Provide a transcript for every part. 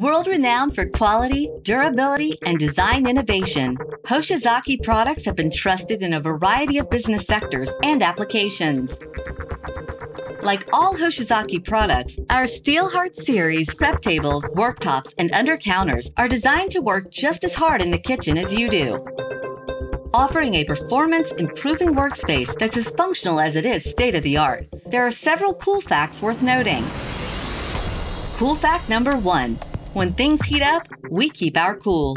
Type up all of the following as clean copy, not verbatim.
World-renowned for quality, durability, and design innovation, Hoshizaki products have been trusted in a variety of business sectors and applications. Like all Hoshizaki products, our Steelheart Series prep tables, worktops, and undercounters are designed to work just as hard in the kitchen as you do, offering a performance-improving workspace that's as functional as it is state-of-the-art. There are several cool facts worth noting. Cool fact number 1. When things heat up, we keep our cool.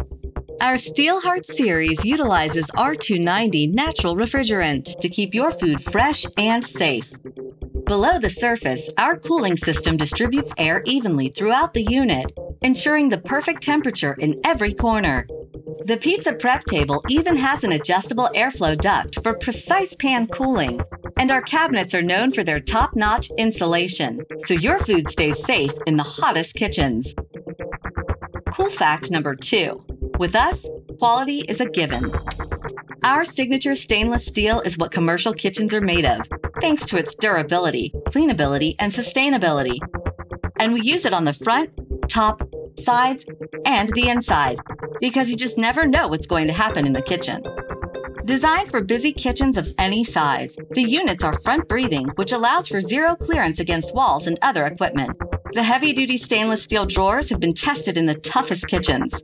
Our Steelheart Series utilizes R290 natural refrigerant to keep your food fresh and safe. Below the surface, our cooling system distributes air evenly throughout the unit, ensuring the perfect temperature in every corner. The pizza prep table even has an adjustable airflow duct for precise pan cooling, and our cabinets are known for their top-notch insulation, so your food stays safe in the hottest kitchens. Cool fact number 2. With us, quality is a given. Our signature stainless steel is what commercial kitchens are made of, thanks to its durability, cleanability, and sustainability. And we use it on the front, top, sides, and the inside, because you just never know what's going to happen in the kitchen. Designed for busy kitchens of any size, the units are front-breathing, which allows for zero clearance against walls and other equipment. The heavy-duty stainless steel drawers have been tested in the toughest kitchens.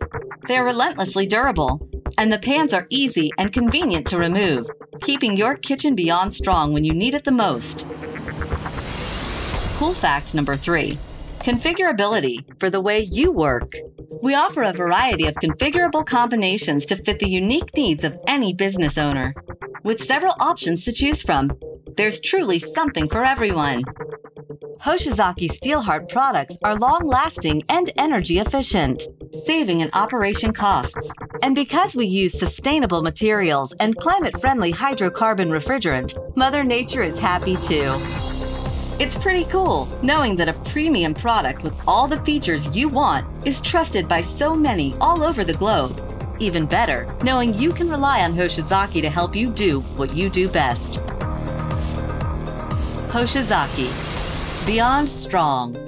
They are relentlessly durable, and the pans are easy and convenient to remove, keeping your kitchen beyond strong when you need it the most. Cool fact number 3. Configurability for the way you work. We offer a variety of configurable combinations to fit the unique needs of any business owner. With several options to choose from, there's truly something for everyone. Hoshizaki Steelheart products are long-lasting and energy-efficient, saving in operation costs. And because we use sustainable materials and climate-friendly hydrocarbon refrigerant, Mother Nature is happy too. It's pretty cool knowing that a premium product with all the features you want is trusted by so many all over the globe. Even better, knowing you can rely on Hoshizaki to help you do what you do best. Hoshizaki, beyond strong.